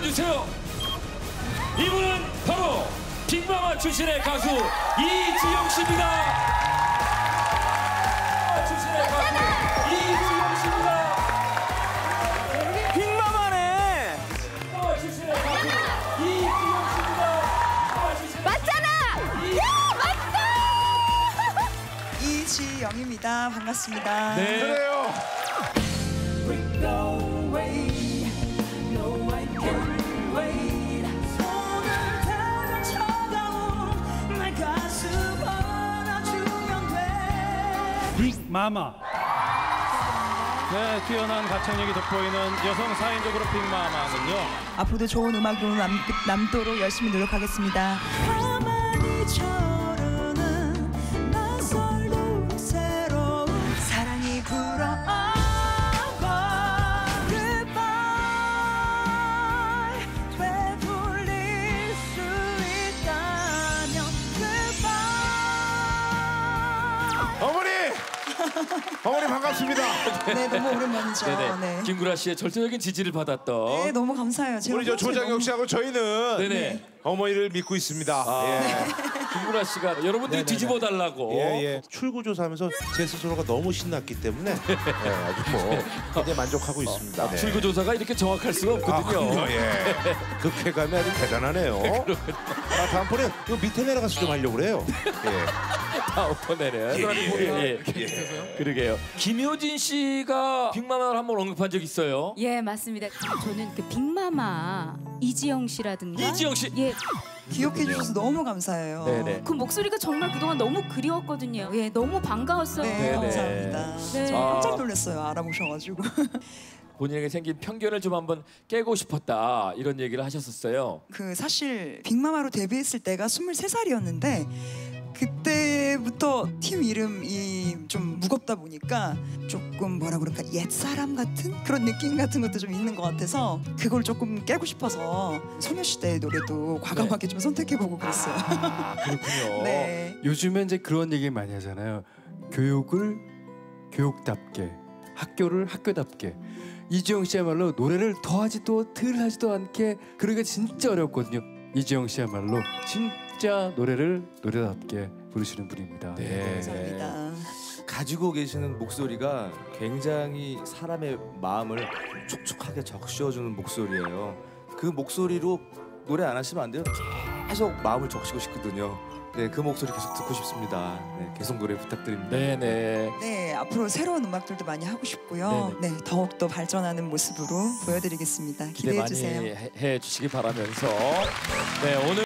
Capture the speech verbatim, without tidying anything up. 보여주세요. 이분은 바로 빅마마 출신의 가수 이지영 씨입니다. 출신의 가수 이지영 씨입니다. 빅마마네. 빅마마 출신의 가수 이지영 씨입니다. 맞잖아. 야, 맞다. 이지영입니다. 반갑습니다. 네. 그래요. 빅마마. 네, 뛰어난 가창력이 돋보이는 여성 사인조그룹 빅마마는요, 앞으로도 좋은 음악으로 남, 남도록 열심히 노력하겠습니다. 사랑이 불어와 goodbye 되풀릴 수 있다면 goodbye. 어머니! 어머니 반갑습니다. 네, 너무 오랜만이죠. 네. 김구라 씨의 절대적인 지지를 받았던. 네, 너무 감사해요. 우리 저 조장혁 씨하고 너무... 저희는 네네. 어머니를 믿고 있습니다. 아, 예. 네. 김구라 씨가 여러분들이 네네네. 뒤집어 달라고. 예, 예. 출구 조사하면서 제 스스로가 너무 신났기 때문에 네, 아주 뭐 굉장히 만족하고 어, 있습니다. 아, 네. 출구 조사가 이렇게 정확할 수가 없거든요. 아, 예. 그 쾌감이 아주 대단하네요. 아, 다음번에 이 밑에 내려가서 좀 하려고 그래요. 예. 아, 오퍼네는. 예, 예, 예, 예. 그러게요. 김효진 씨가 빅마마를 한번 언급한 적 있어요? 예, 맞습니다. 저는 그 빅마마 이지영 씨라든가. 이지영 씨. 예. 기억해 주셔서 너무 감사해요. 네네. 그 목소리가 정말 그동안 너무 그리웠거든요. 예, 너무 반가웠어요. 네, 감사합니다. 네. 깜짝 놀랐어요. 알아보셔가지고. 본인에게 생긴 편견을 좀 한번 깨고 싶었다 이런 얘기를 하셨었어요. 그 사실 빅마마로 데뷔했을 때가 스물세 살이었는데 그때부터 팀 이름이 좀 무겁다 보니까 조금 뭐라 그럴까, 옛사람 같은 그런 느낌 같은 것도 좀 있는 것 같아서 그걸 조금 깨고 싶어서 소녀시대의 노래도 과감하게 네. 좀 선택해보고 그랬어요. 아, 그렇군요. 네. 요즘에 이제 그런 얘기 많이 하잖아요. 교육을 교육답게, 학교를 학교답게. 이지영 씨야말로 노래를 더하지도 덜하지도 않게, 그러기가 진짜 어렵거든요. 이지영 씨야말로 진짜 노래를 노래답게 부르시는 분입니다. 네, 네. 감사합니다. 가지고 계시는 목소리가 굉장히 사람의 마음을 촉촉하게 적셔주는 목소리예요. 그 목소리로 노래 안 하시면 안 돼요. 계속 마음을 적시고 싶거든요. 네, 그 목소리 계속 듣고 싶습니다. 네, 계속 노래 부탁드립니다. 네네. 네, 앞으로 새로운 음악들도 많이 하고 싶고요. 네네. 네, 더욱 더 발전하는 모습으로 보여드리겠습니다. 기대해 기대 주세요. 기대 많이 해 주시기 바라면서. 네, 오늘.